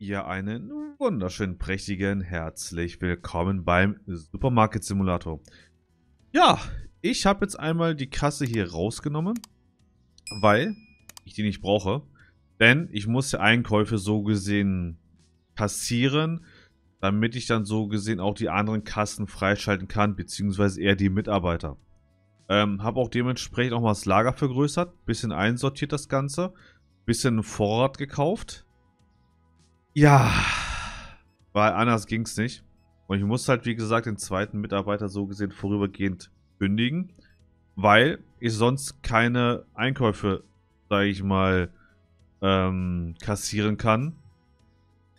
Ihr einen wunderschönen, prächtigen, herzlich willkommen beim Supermarket Simulator. Ja, ich habe jetzt einmal die Kasse hier rausgenommen, weil ich die nicht brauche. Denn ich muss ja Einkäufe so gesehen kassieren, damit ich dann so gesehen auch die anderen Kassen freischalten kann, beziehungsweise eher die Mitarbeiter. Habe auch dementsprechend auch mal das Lager vergrößert, bisschen einsortiert das Ganze, bisschen Vorrat gekauft. Ja, weil anders ging es nicht. Und ich muss halt, wie gesagt, den zweiten Mitarbeiter so gesehen vorübergehend kündigen, weil ich sonst keine Einkäufe, sage ich mal, kassieren kann.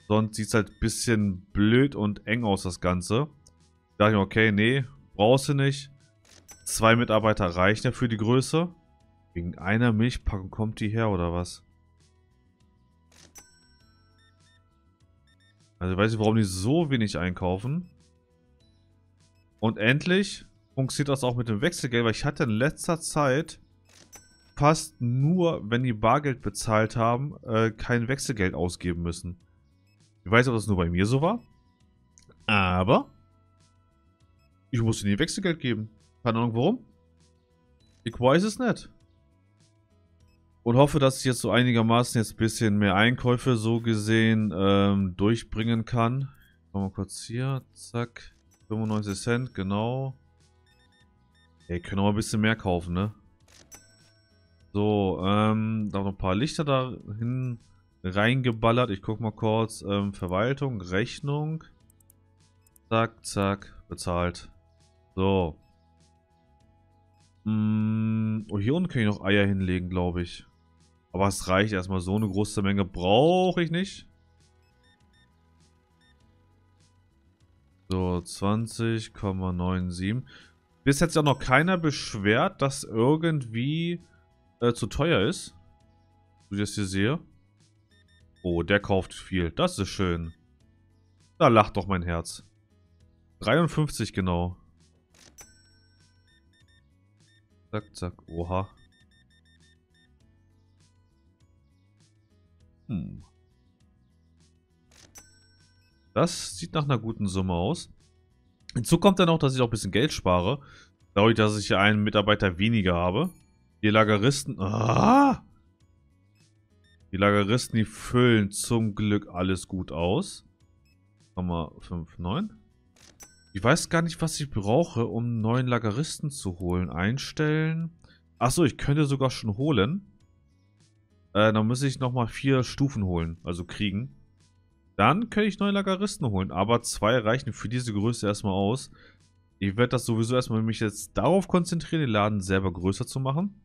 Sonst sieht es halt ein bisschen blöd und eng aus, das Ganze. Da dachte ich mir, okay, nee, brauchst du nicht. 2 Mitarbeiter reichen ja für die Größe. Wegen einer Milchpackung kommt die her, oder was? Also ich weiß nicht, warum die so wenig einkaufen. Und endlich funktioniert das auch mit dem Wechselgeld, weil ich hatte in letzter Zeit fast nur, wenn die Bargeld bezahlt haben, kein Wechselgeld ausgeben müssen. Ich weiß nicht, ob das nur bei mir so war, aber ich musste nie Wechselgeld geben. Keine Ahnung warum. Ich weiß es nicht. Und hoffe, dass ich jetzt so einigermaßen jetzt ein bisschen mehr Einkäufe so gesehen durchbringen kann. Machen wir kurz hier. Zack. 95 Cent, genau. Ey, können wir mal ein bisschen mehr kaufen, ne? So, da noch ein paar Lichter da hin reingeballert. Ich guck mal kurz. Verwaltung, Rechnung. Zack, zack. Bezahlt. So. Oh, hier unten kann ich noch Eier hinlegen, glaube ich. Aber es reicht erstmal. So eine große Menge brauche ich nicht. So, 20,97. Bis jetzt ja noch keiner beschwert, dass irgendwie zu teuer ist. So wie ich das hier sehe. Oh, der kauft viel. Das ist schön. Da lacht doch mein Herz. 53 genau. Zack, zack, oha. Das sieht nach einer guten Summe aus. Hinzu kommt dann auch, dass ich auch ein bisschen Geld spare. Dadurch, dass ich hier einen Mitarbeiter weniger habe. Die Lageristen. Ah! Die Lageristen, die füllen zum Glück alles gut aus. 0,59. Ich weiß gar nicht, was ich brauche, um einen neuen Lageristen zu holen. Einstellen. Achso, ich könnte sogar schon holen. Dann muss ich nochmal 4 Stufen holen. Also kriegen. Dann könnte ich neue Lageristen holen. Aber 2 reichen für diese Größe erstmal aus. Ich werde das sowieso erstmal mich jetzt darauf konzentrieren, den Laden selber größer zu machen.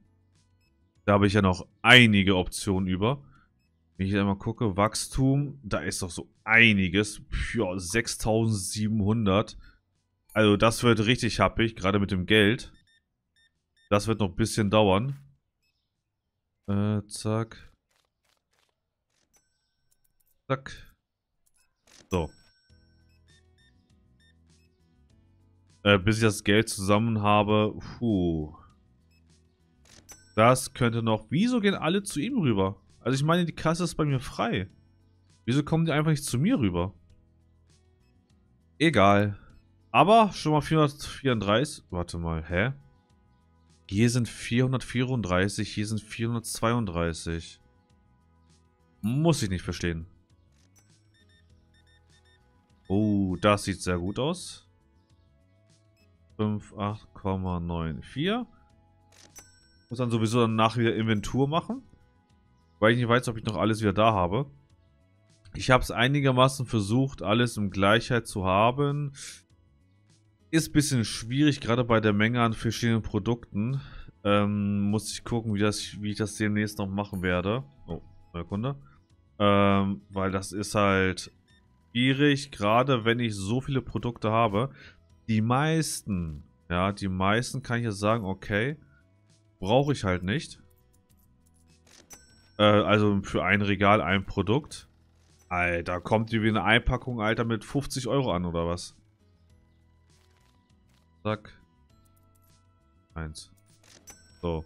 Da habe ich ja noch einige Optionen über. Wenn ich hier einmal gucke, Wachstum. Da ist doch so einiges. Ja, 6700. Also das wird richtig happig, gerade mit dem Geld. Das wird noch ein bisschen dauern. Zack. Zack. So. Bis ich das Geld zusammen habe. Puh. Das könnte noch... Wieso gehen alle zu ihm rüber? Also ich meine, die Kasse ist bei mir frei. Wieso kommen die einfach nicht zu mir rüber? Egal. Aber schon mal 434. Warte mal, hä? Hier sind 434, hier sind 432. Muss ich nicht verstehen. Oh, das sieht sehr gut aus. 58,94. Muss dann sowieso danach wieder Inventur machen. Weil ich nicht weiß, ob ich noch alles wieder da habe. Ich habe es einigermaßen versucht, alles in Gleichheit zu haben. Ist ein bisschen schwierig, gerade bei der Menge an verschiedenen Produkten. Muss ich gucken, wie ich das demnächst noch machen werde. Oh, neuer Kunde. Weil das ist halt schwierig, gerade wenn ich so viele Produkte habe. Die meisten kann ich ja sagen, okay, brauche ich halt nicht. Also für ein Regal ein Produkt. Alter, kommt die wie eine Einpackung, Alter, mit 50 Euro an, oder was? Zack. 1. So.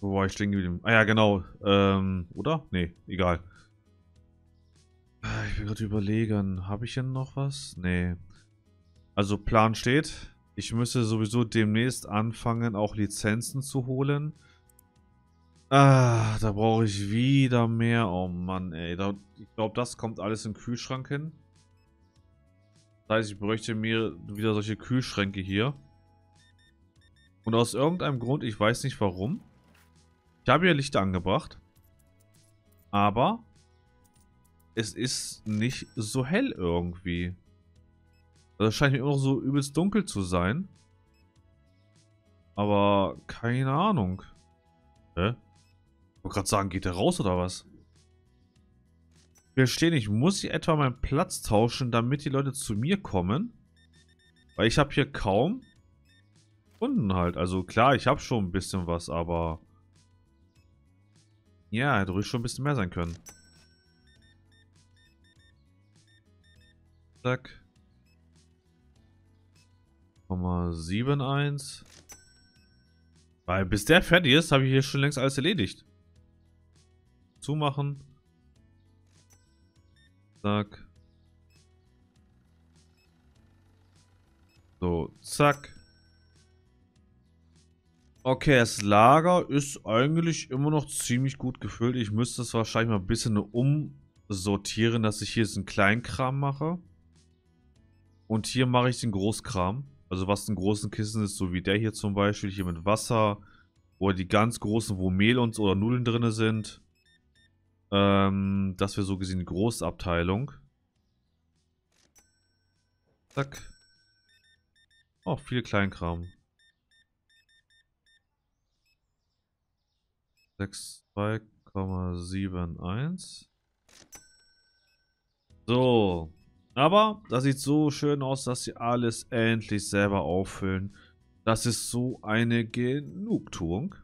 Wo war ich stehen geblieben? Ah ja, genau. Oder? Nee, egal. Ich will gerade überlegen, habe ich denn noch was? Nee. Also Plan steht. Ich müsste sowieso demnächst anfangen, auch Lizenzen zu holen. Ah, da brauche ich wieder mehr. Oh Mann, ey. Ich glaube, das kommt alles im Kühlschrank hin. Das heißt, ich bräuchte mir wieder solche Kühlschränke hier. Und aus irgendeinem Grund, ich weiß nicht warum. Ich habe hier Lichter angebracht. Aber es ist nicht so hell irgendwie. Also es scheint mir immer noch so übelst dunkel zu sein. Aber keine Ahnung. Hä? Ich wollte gerade sagen, geht der raus oder was? Ich verstehe nicht. Muss ich etwa meinen Platz tauschen, damit die Leute zu mir kommen? Weil ich habe hier kaum Kunden halt. Also klar, ich habe schon ein bisschen was, aber... Ja, hätte ruhig schon ein bisschen mehr sein können. Zack. 0,71. Weil bis der fertig ist, habe ich hier schon längst alles erledigt. Zumachen. Zack. So, zack. Okay, das Lager ist eigentlich immer noch ziemlich gut gefüllt. Ich müsste es wahrscheinlich mal ein bisschen umsortieren, dass ich hier jetzt einen Kleinkram mache. Und hier mache ich den Großkram. Also was in großen Kisten ist, so wie der hier zum Beispiel, hier mit Wasser. Oder die ganz großen, wo Mehl und oder Nudeln drin sind. Das wäre so gesehen die Großabteilung. Zack. Oh, viel Kleinkram. 62,71. So. Aber das sieht so schön aus, dass sie alles endlich selber auffüllen. Das ist so eine Genugtuung.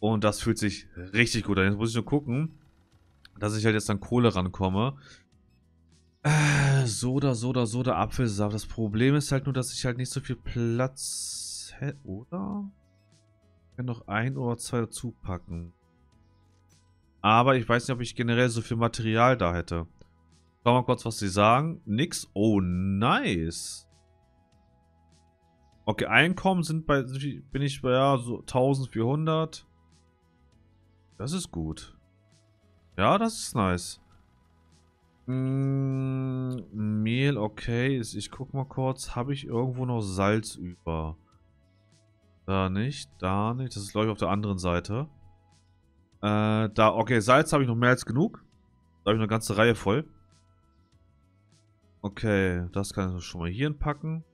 Und das fühlt sich richtig gut an. Jetzt muss ich nur gucken, dass ich halt jetzt an Kohle rankomme. Soda, Apfelsaft. Das Problem ist halt nur, dass ich halt nicht so viel Platz hätte, oder? Ich kann noch ein oder zwei dazu packen. Aber ich weiß nicht, ob ich generell so viel Material da hätte. Schau mal kurz, was sie sagen. Nix. Oh, nice. Okay, Einkommen bin ich bei ja, so 1400. Das ist gut. Ja, das ist nice. Mehl, okay. Ich guck mal kurz. Habe ich irgendwo noch Salz über? Da nicht, da nicht. Das ist, glaube ich, auf der anderen Seite. Da, okay. Salz habe ich noch mehr als genug. Da habe ich eine ganze Reihe voll. Okay, das kann ich schon mal hier packen.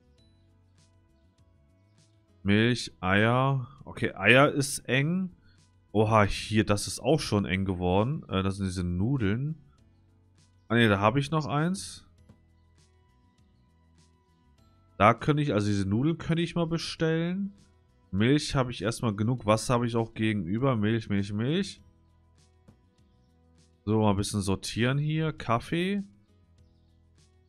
Milch, Eier. Okay, Eier ist eng. Oha, hier, das ist auch schon eng geworden. Das sind diese Nudeln. Ah ne, da habe ich noch eins. Da könnte ich, also diese Nudeln könnte ich mal bestellen. Milch habe ich erstmal genug. Wasser habe ich auch gegenüber. Milch. So, mal ein bisschen sortieren hier. Kaffee.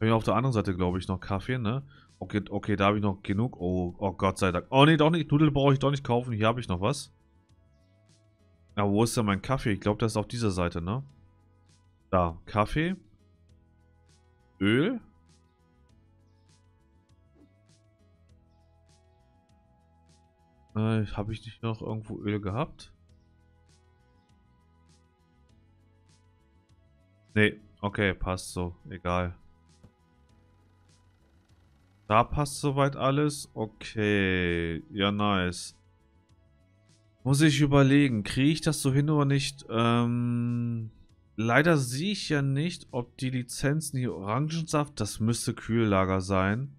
Auf der anderen Seite, glaube ich, noch Kaffee, ne? Okay, da habe ich noch genug. Oh, Gott sei Dank. Oh, ne, doch nicht. Nudeln brauche ich doch nicht kaufen. Hier habe ich noch was. Ja, wo ist denn mein Kaffee? Ich glaube, das ist auf dieser Seite, ne? Da, Kaffee. Öl. Habe ich nicht noch irgendwo Öl gehabt? Ne, okay, passt so. Egal. Da passt soweit alles. Okay. Ja, nice. Muss ich überlegen, kriege ich das so hin oder nicht? Leider sehe ich ja nicht, ob die Lizenzen hier Orangensaft, das müsste Kühllager sein.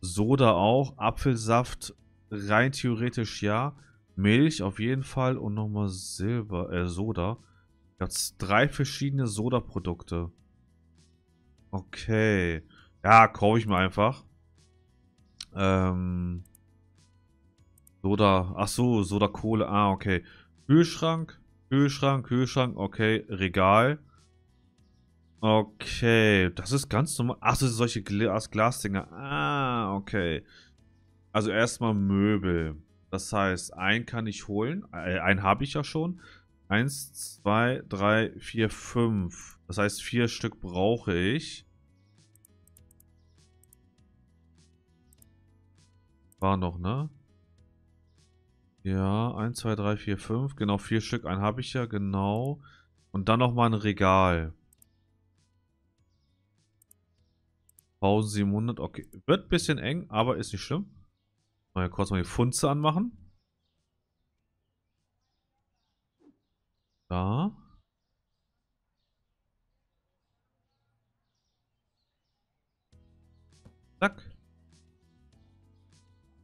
Soda auch. Apfelsaft rein theoretisch ja. Milch auf jeden Fall. Und nochmal Soda. Jetzt 3 verschiedene Soda-Produkte. Okay. Ja, kaufe ich mir einfach. Soda, ach so, Soda Kohle, ah, okay. Kühlschrank, okay, Regal. Okay, das ist ganz normal. Ach, das sind solche Glasdinger. Ah, okay. Also erstmal Möbel. Das heißt, einen kann ich holen. Einen habe ich ja schon. 1, 2, 3, 4, 5. Das heißt, 4 Stück brauche ich. War noch, ne? Ja, 1, 2, 3, 4, 5. Genau, 4 Stück. Einen habe ich ja, genau. Und dann nochmal ein Regal. 1700, okay. Wird ein bisschen eng, aber ist nicht schlimm. Mal kurz mal die Funze anmachen. Da. Zack.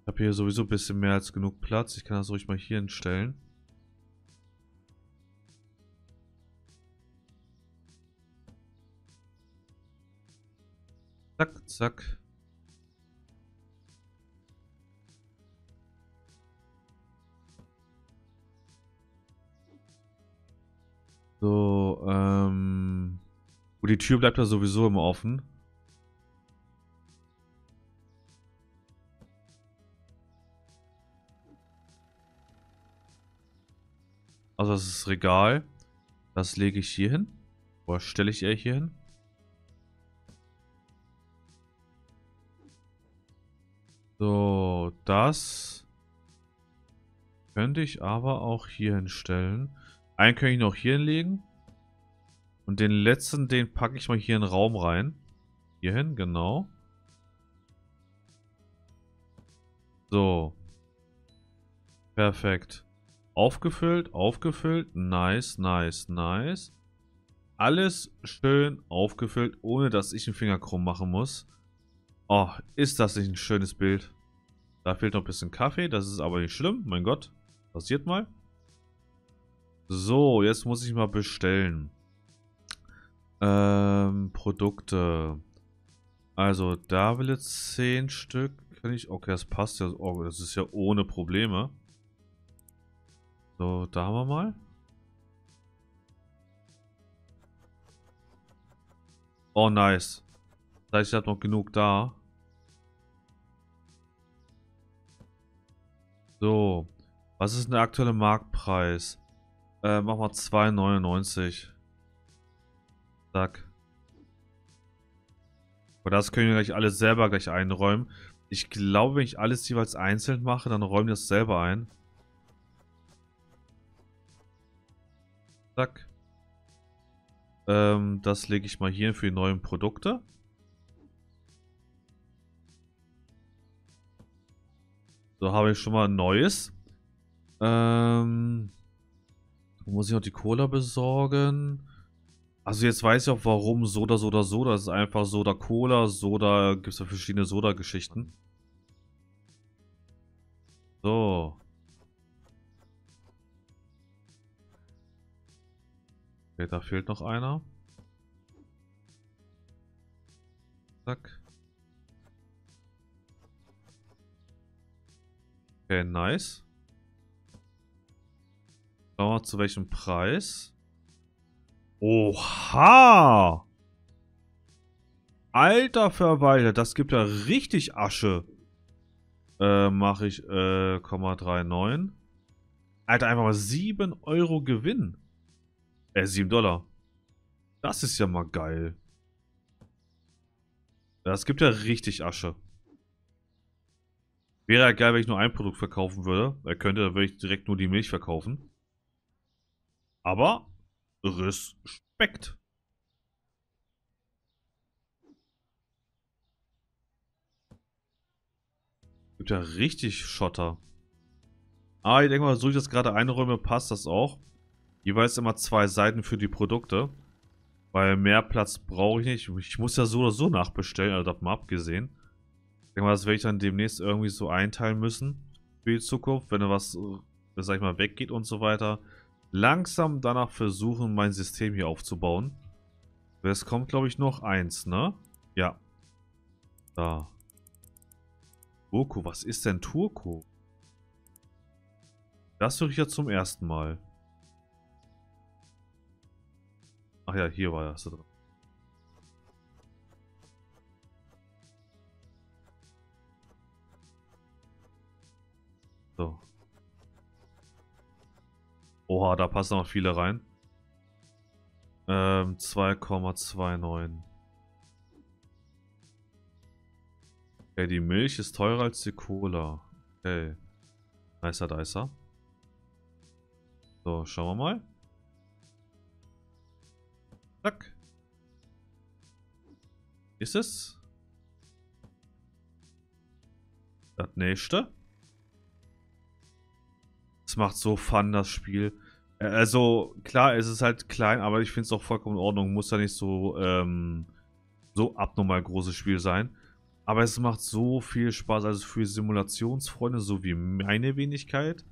Ich habe hier sowieso ein bisschen mehr als genug Platz. Ich kann das ruhig mal hier hinstellen. Zack, zack. So, Wo die Tür bleibt ja sowieso immer offen. Also das ist das Regal. Das lege ich hier hin. Oder stelle ich eher hier hin? So, das könnte ich aber auch hier hinstellen. Einen könnte ich noch hier hinlegen. Und den letzten, den packe ich mal hier in den Raum rein. Hier hin, genau. So. Perfekt. Aufgefüllt, aufgefüllt. Nice, nice, nice. Alles schön aufgefüllt, ohne dass ich den Finger krumm machen muss. Oh, ist das nicht ein schönes Bild. Da fehlt noch ein bisschen Kaffee, das ist aber nicht schlimm. Mein Gott, passiert mal. So, jetzt muss ich mal bestellen. Produkte. Also, da will jetzt 10 Stück. Kann ich? Okay, das passt ja. Oh, das ist ja ohne Probleme. So, da haben wir mal. Oh, nice. Das heißt, ich habe noch genug da. So. Was ist denn der aktuelle Marktpreis? Mach mal 2,99. Zack. Und das können wir gleich alles selber gleich einräumen. Ich glaube, wenn ich alles jeweils einzeln mache, dann räumen wir das selber ein. Zack. Das lege ich mal hier für die neuen Produkte. So, habe ich schon mal ein neues. Muss ich noch die Cola besorgen? Also jetzt weiß ich auch warum Soda, Soda, Soda. Das ist einfach Soda Cola, Soda, gibt es ja verschiedene Soda-Geschichten. So. Okay, da fehlt noch einer. Zack. Okay, nice. Schauen wir mal zu welchem Preis. Oha! Alter Verwalter, das gibt ja richtig Asche. Mache ich 0,39. Alter, einfach mal 7 Euro Gewinn. 7 $. Das ist ja mal geil. Das gibt ja richtig Asche. Wäre ja geil, wenn ich nur ein Produkt verkaufen würde. Er könnte, dann würde ich direkt nur die Milch verkaufen. Aber Respekt. Gibt ja richtig Schotter. Ah, ich denke mal, so ich das gerade einräume, passt das auch. Jeweils immer 2 Seiten für die Produkte. Weil mehr Platz brauche ich nicht. Ich muss ja so oder so nachbestellen, also davon mal abgesehen. Ich denke mal, das werde ich dann demnächst irgendwie so einteilen müssen für die Zukunft, wenn da was, sag ich mal, weggeht und so weiter. Langsam danach versuchen, mein System hier aufzubauen. Es kommt, glaube ich, noch eins, ne? Ja. Da. Turco, was ist denn Turco? Das höre ich ja zum ersten Mal. Ach ja, hier war das. So. Oha, da passen auch viele rein. 2,29. Okay, die Milch ist teurer als die Cola. Okay. Nicer Dicer. So, schauen wir mal. Zack. Ist es? Das nächste. Es macht so Fun, das Spiel. Also, klar, es ist halt klein, aber ich finde es auch vollkommen in Ordnung. Muss ja nicht so, so abnormal großes Spiel sein. Aber es macht so viel Spaß, also für Simulationsfreunde, so wie meine Wenigkeit.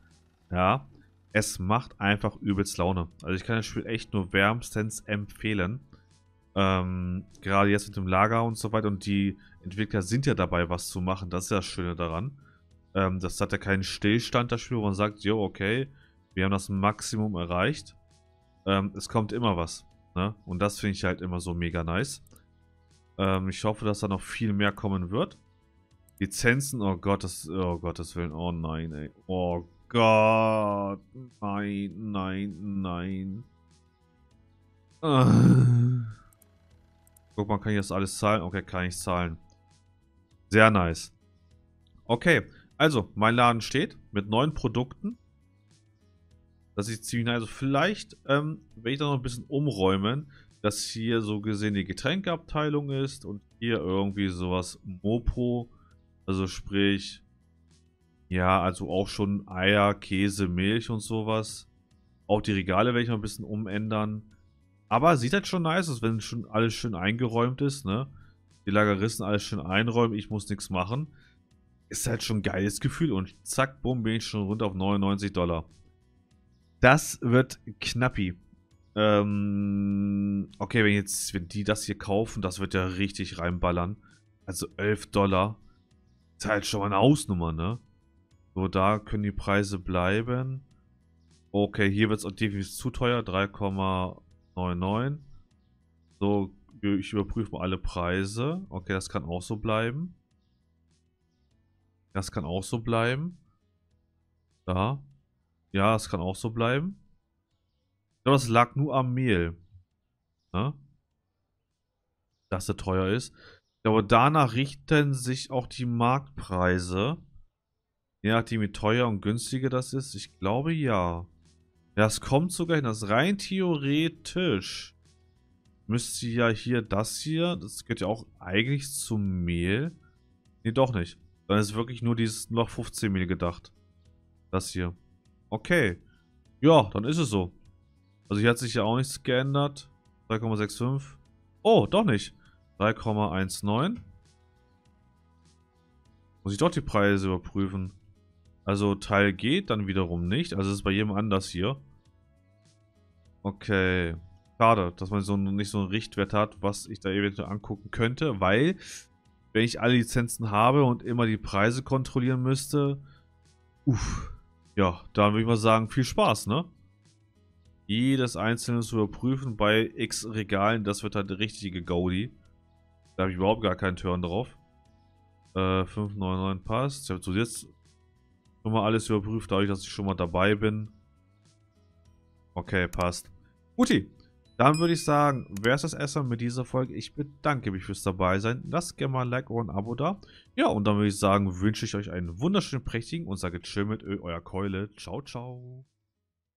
Ja, es macht einfach übelst Laune. Also ich kann das Spiel echt nur wärmstens empfehlen. Gerade jetzt mit dem Lager und so weiter. Und die Entwickler sind ja dabei, was zu machen. Das ist ja das Schöne daran. Das hat ja keinen Stillstand, das Spiel, wo man sagt, jo, okay, wir haben das Maximum erreicht. Es kommt immer was. Ne? Und das finde ich halt immer so mega nice. Ich hoffe, dass da noch viel mehr kommen wird. Lizenzen, oh Gottes Willen, oh nein, ey. Oh Gott, nein, nein, nein. Guck mal, kann ich das alles zahlen? Okay, kann ich zahlen. Sehr nice. Okay, also, mein Laden steht mit 9 Produkten. Das ist ziemlich nice. Also vielleicht werde ich da noch ein bisschen umräumen, dass hier so gesehen die Getränkeabteilung ist und hier irgendwie sowas Mopo, also sprich, ja, also auch schon Eier, Käse, Milch und sowas. Auch die Regale werde ich noch ein bisschen umändern. Aber sieht halt schon nice aus, wenn schon alles schön eingeräumt ist, ne? Die Lageristen alles schön einräumen, ich muss nichts machen. Ist halt schon ein geiles Gefühl und zack, bumm, bin ich schon runter auf $99. Das wird knappi. Okay, wenn die das hier kaufen, das wird ja richtig reinballern. Also $11. Ist halt schon mal eine Hausnummer, ne? So, da können die Preise bleiben. Okay, hier wird es auch definitiv zu teuer. 3,99. So, ich überprüfe mal alle Preise. Okay, das kann auch so bleiben. Das kann auch so bleiben. Da. Ja, das kann auch so bleiben. Ich glaube, das lag nur am Mehl. Ne? Dass der teuer ist. Ich glaube, danach richten sich auch die Marktpreise. Je nachdem, wie teuer und günstiger das ist. Ich glaube, ja. Das kommt sogar hin. Das rein theoretisch müsste ja hier das hier. Das gehört ja auch eigentlich zum Mehl. Nee, doch nicht. Dann ist wirklich nur dieses noch 15 Mehl gedacht. Das hier. Okay. Ja, dann ist es so. Also hier hat sich ja auch nichts geändert. 3,65. Oh, doch nicht. 3,19. Muss ich doch die Preise überprüfen. Also Teil geht dann wiederum nicht. Also es ist bei jedem anders hier. Okay. Schade, dass man so nicht so einen Richtwert hat, was ich da eventuell angucken könnte. Weil, wenn ich alle Lizenzen habe und immer die Preise kontrollieren müsste. Uff. Ja, dann würde ich mal sagen, viel Spaß, ne? Jedes einzelne zu überprüfen bei X Regalen, das wird halt der richtige Gaudi. Da habe ich überhaupt gar keinen Turn drauf. 5,99 passt. Ich habe so jetzt schon mal alles überprüft, dadurch, dass ich schon mal dabei bin. Okay, passt. Guti, dann würde ich sagen, wäre es das erstmal mit dieser Folge. Ich bedanke mich fürs Dabeisein. Lasst gerne mal ein Like oder ein Abo da. Ja, und dann würde ich sagen, wünsche ich euch einen wunderschönen, prächtigen und sage Tschö mit Ö, euer Keule. Ciao, ciao.